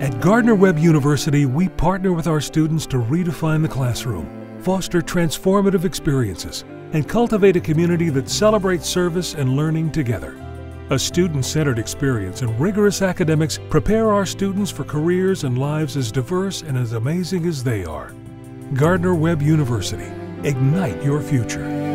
At Gardner-Webb University, we partner with our students to redefine the classroom, foster transformative experiences, and cultivate a community that celebrates service and learning together. A student-centered experience and rigorous academics prepare our students for careers and lives as diverse and as amazing as they are. Gardner-Webb University, ignite your future.